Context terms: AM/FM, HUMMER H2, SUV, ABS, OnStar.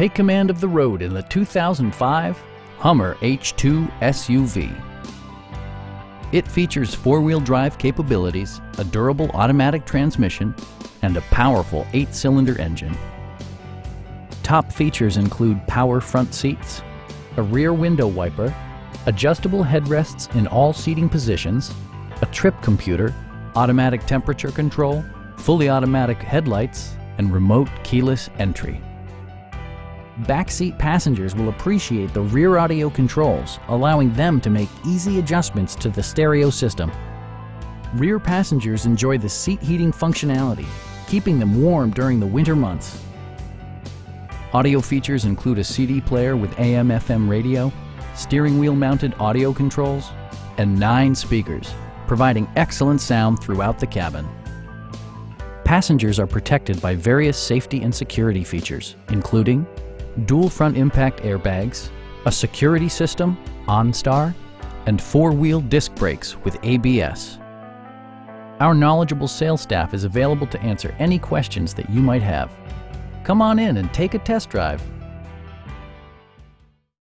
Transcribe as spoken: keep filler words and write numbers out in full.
Take command of the road in the two thousand five Hummer H two S U V. It features four-wheel drive capabilities, a durable automatic transmission, and a powerful eight-cylinder engine. Top features include power front seats, a rear window wiper, adjustable headrests in all seating positions, a trip computer, automatic temperature control, fully automatic headlights, and remote keyless entry. Backseat passengers will appreciate the rear audio controls, allowing them to make easy adjustments to the stereo system. Rear passengers enjoy the seat heating functionality, keeping them warm during the winter months. Audio features include a C D player with A M F M radio, steering wheel mounted audio controls, and nine speakers, providing excellent sound throughout the cabin. Passengers are protected by various safety and security features, including dual front impact airbags, a security system, OnStar, and four-wheel disc brakes with A B S. Our knowledgeable sales staff is available to answer any questions that you might have. Come on in and take a test drive.